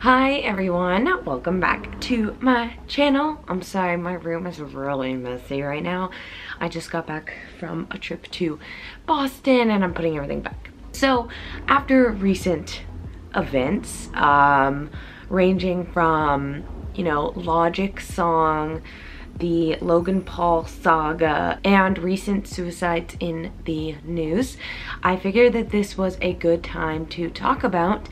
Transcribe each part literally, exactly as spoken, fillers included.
Hi everyone, welcome back to my channel. I'm sorry, my room is really messy right now. I just got back from a trip to Boston and I'm putting everything back. So after recent events, um, ranging from, you know, Logic Song, the Logan Paul saga, and recent suicides in the news, I figured that this was a good time to talk about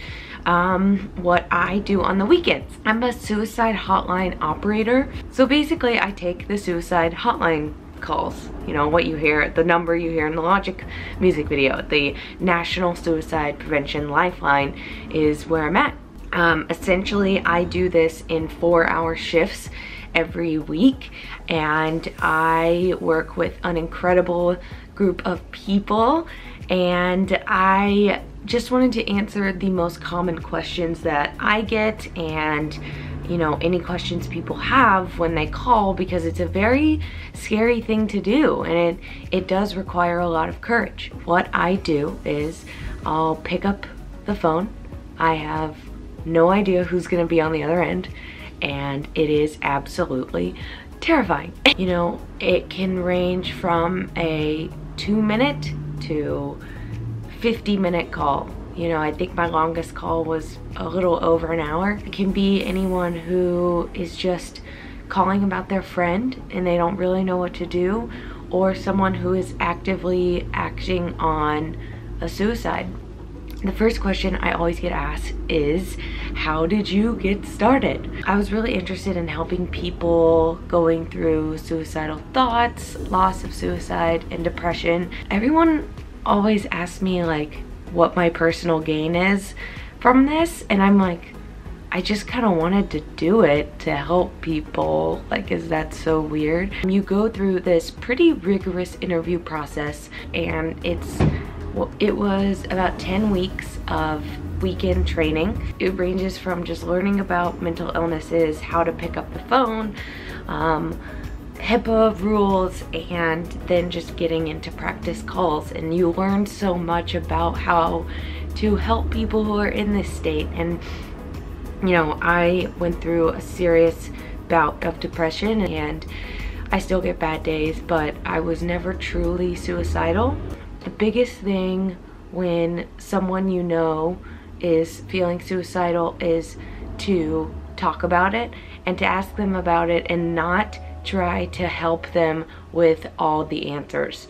um, what I do on the weekends. I'm a suicide hotline operator. So basically I take the suicide hotline calls, you know, what you hear, the number you hear in the Logic music video. The National Suicide Prevention Lifeline is where I'm at. Um, essentially I do this in four hour shifts every week, and I work with an incredible group of people, and I just wanted to answer the most common questions that I get and, you know, any questions people have when they call, because it's a very scary thing to do and it, it does require a lot of courage. What I do is I'll pick up the phone. I have no idea who's gonna be on the other end, and it is absolutely terrifying. You know, it can range from a two minute to fifty minute call. You know, I think my longest call was a little over an hour. It can be anyone who is just calling about their friend and they don't really know what to do, or someone who is actively acting on a suicide. The first question I always get asked is, how did you get started? I was really interested in helping people going through suicidal thoughts, loss of suicide, and depression. Everyone always asks me like what my personal gain is from this, and I'm like, I just kind of wanted to do it to help people. Like, is that so weird? You go through this pretty rigorous interview process, and it's Well, it was about ten weeks of weekend training. It ranges from just learning about mental illnesses, how to pick up the phone, um, HIPAA rules, and then just getting into practice calls. And you learn so much about how to help people who are in this state. And, you know, I went through a serious bout of depression, and I still get bad days, but I was never truly suicidal. The biggest thing when someone you know is feeling suicidal is to talk about it and to ask them about it and not try to help them with all the answers.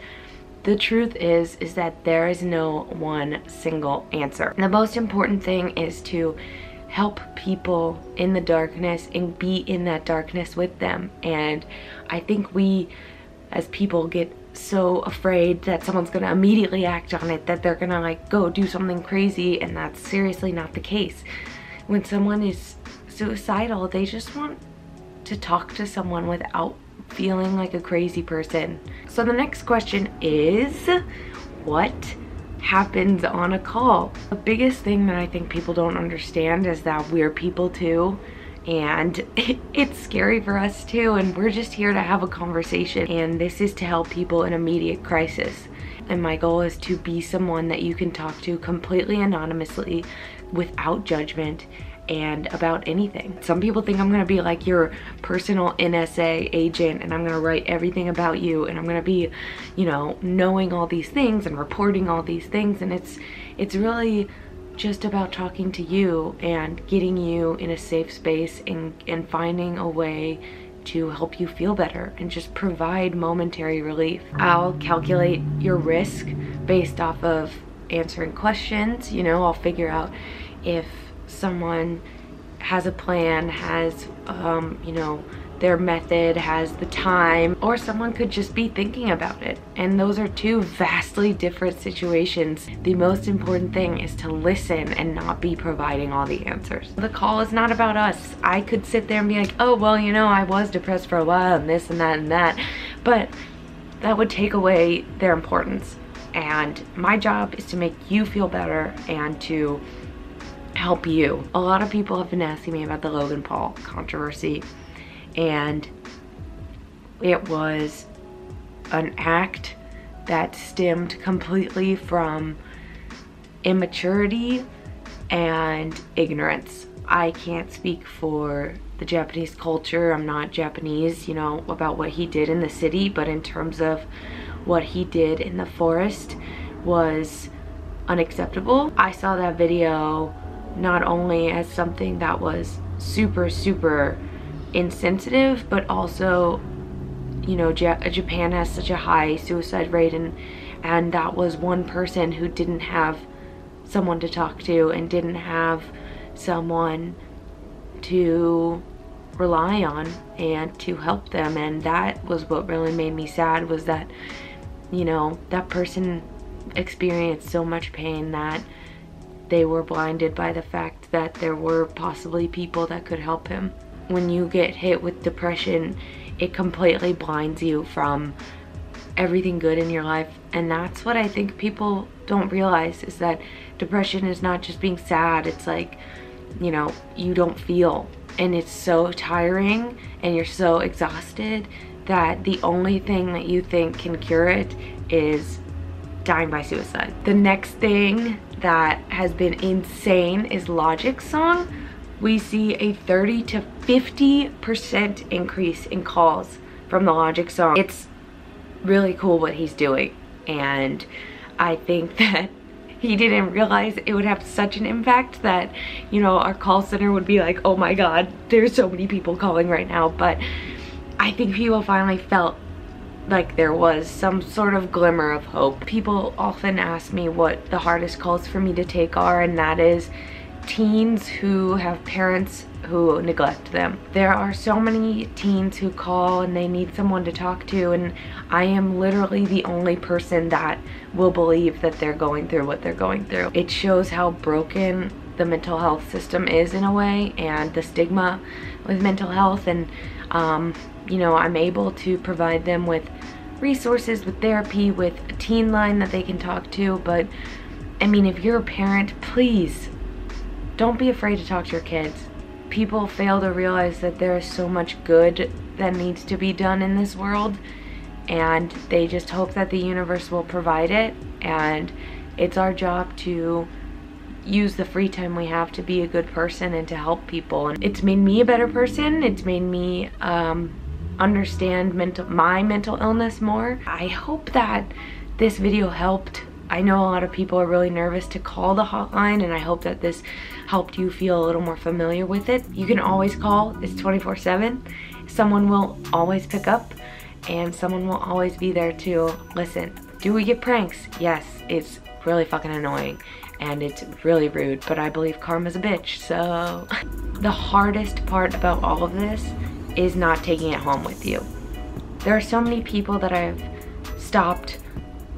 The truth is, is that there is no one single answer. The most important thing is to help people in the darkness and be in that darkness with them. And I think we as people get so afraid that someone's gonna immediately act on it, that they're gonna like go do something crazy, and that's seriously not the case. When someone is suicidal, they just want to talk to someone without feeling like a crazy person. So the next question is, what happens on a call? The biggest thing that I think people don't understand is that we're people too, and it's scary for us too, and we're just here to have a conversation, and this is to help people in immediate crisis. And my goal is to be someone that you can talk to completely anonymously, without judgment, and about anything. Some people think I'm gonna be like your personal N S A agent, and I'm gonna write everything about you, and I'm gonna be, you know, knowing all these things and reporting all these things, and it's it's really just about talking to you and getting you in a safe space, and, and finding a way to help you feel better and just provide momentary relief. I'll calculate your risk based off of answering questions. You know, I'll figure out if someone has a plan, has, um, you know, their method, has the time, or someone could just be thinking about it. And those are two vastly different situations. The most important thing is to listen and not be providing all the answers. The call is not about us. I could sit there and be like, oh, well, you know, I was depressed for a while and this and that and that, but that would take away their importance. And my job is to make you feel better and to help you. A lot of people have been asking me about the Logan Paul controversy, and it was an act that stemmed completely from immaturity and ignorance. I can't speak for the Japanese culture. I'm not Japanese, you know, about what he did in the city, but in terms of what he did in the forest was unacceptable. I saw that video not only as something that was super, super insensitive, but also, you know, Japan has such a high suicide rate, and and that was one person who didn't have someone to talk to and didn't have someone to rely on and to help them. And that was what really made me sad, was that, you know, that person experienced so much pain that they were blinded by the fact that there were possibly people that could help him. When you get hit with depression, it completely blinds you from everything good in your life. And that's what I think people don't realize, is that depression is not just being sad. It's like, you know, you don't feel, and it's so tiring and you're so exhausted that the only thing that you think can cure it is dying by suicide. The next thing that has been insane is Logic Song. We see a thirty to fifty percent increase in calls from the Logic Song. It's really cool what he's doing, and I think that he didn't realize it would have such an impact that, you know, our call center would be like, oh my god, there's so many people calling right now. But I think people finally felt like there was some sort of glimmer of hope. People often ask me what the hardest calls for me to take are, and that is teens who have parents who neglect them. There are so many teens who call and they need someone to talk to, and I am literally the only person that will believe that they're going through what they're going through. It shows how broken the mental health system is in a way, and the stigma with mental health. And um, you know, I'm able to provide them with resources, with therapy, with a teen line that they can talk to. But I mean, if you're a parent, please don't be afraid to talk to your kids. People fail to realize that there is so much good that needs to be done in this world, and they just hope that the universe will provide it. And it's our job to use the free time we have to be a good person and to help people. And it's made me a better person. It's made me um, understand mental, my mental illness more. I hope that this video helped. I know a lot of people are really nervous to call the hotline, and I hope that this helped you feel a little more familiar with it. You can always call. It's twenty-four seven. Someone will always pick up, and someone will always be there to listen. Do we get pranks? Yes, it's really fucking annoying, and it's really rude, but I believe karma's a bitch, so. The hardest part about all of this is not taking it home with you. There are so many people that I've stopped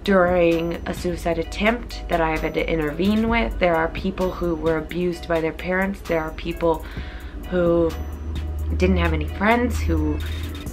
during a suicide attempt that I have had to intervene with. There are people who were abused by their parents. There are people who didn't have any friends, who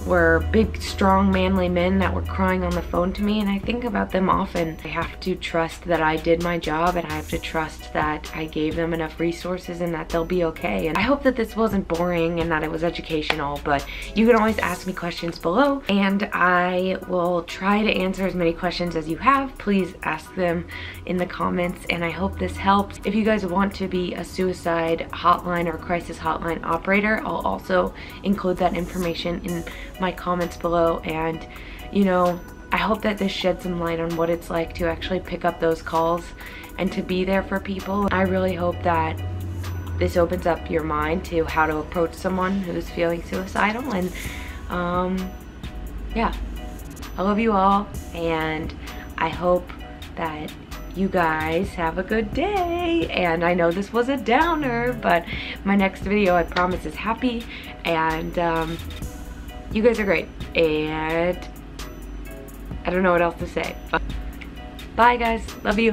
were big, strong, manly men that were crying on the phone to me, and I think about them often. I have to trust that I did my job, and I have to trust that I gave them enough resources and that they'll be okay. And I hope that this wasn't boring and that it was educational, but you can always ask me questions below, and I will try to answer as many questions as you have. Please ask them in the comments, and I hope this helps. If you guys want to be a suicide hotline or crisis hotline operator, I'll also include that information in my comments below. And you know, I hope that this sheds some light on what it's like to actually pick up those calls and to be there for people. I really hope that this opens up your mind to how to approach someone who's feeling suicidal. And um, yeah, I love you all, and I hope that you guys have a good day. And I know this was a downer, but my next video, I promise, is happy. And um, you guys are great, and I don't know what else to say. Bye guys, love you.